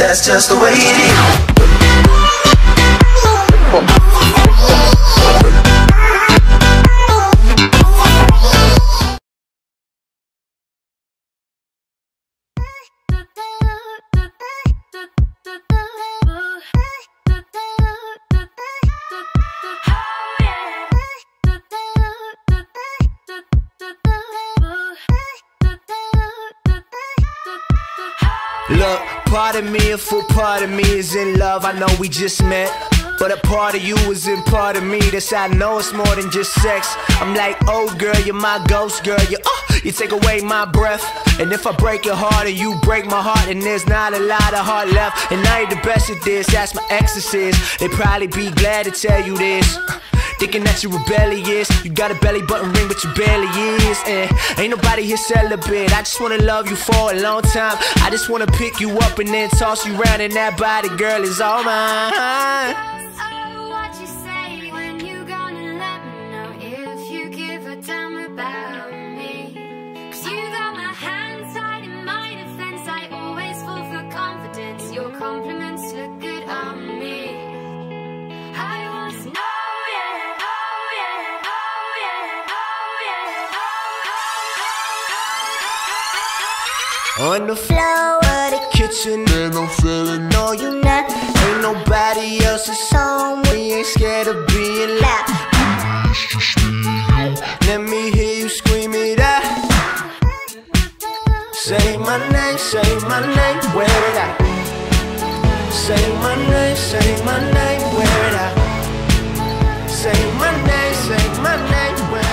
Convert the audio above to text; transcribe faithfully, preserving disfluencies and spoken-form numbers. That's just the way it is. Look, part of me, a full part of me is in love, I know we just met. But a part of you is in part of me, that's how I know it's more than just sex. I'm like, oh girl, you're my ghost girl, you, oh, you take away my breath. And if I break your heart and you break my heart, and there's not a lot of heart left. And I ain't the best at this, that's my exorcist. They probably be glad to tell you this. Thinking that you're rebellious, you got a belly button ring but you barely is. And ain't nobody here celibate, I just wanna love you for a long time. I just wanna pick you up and then toss you around, and that body, girl, is all mine. Oh, what you say when you gonna let me know if you give a damn about me? Cause you got my hands tied in my defense, I always fall for confidence, your compliments look good on me. I want to know. On the floor of the kitchen and I'm feeling all you not. Ain't nobody else's song, we ain't scared of being loud. Let me hear you scream it out. Say my name, say my name, wear it out. Say my name, say my name, wear it out. Say my name, say my name, wear it out.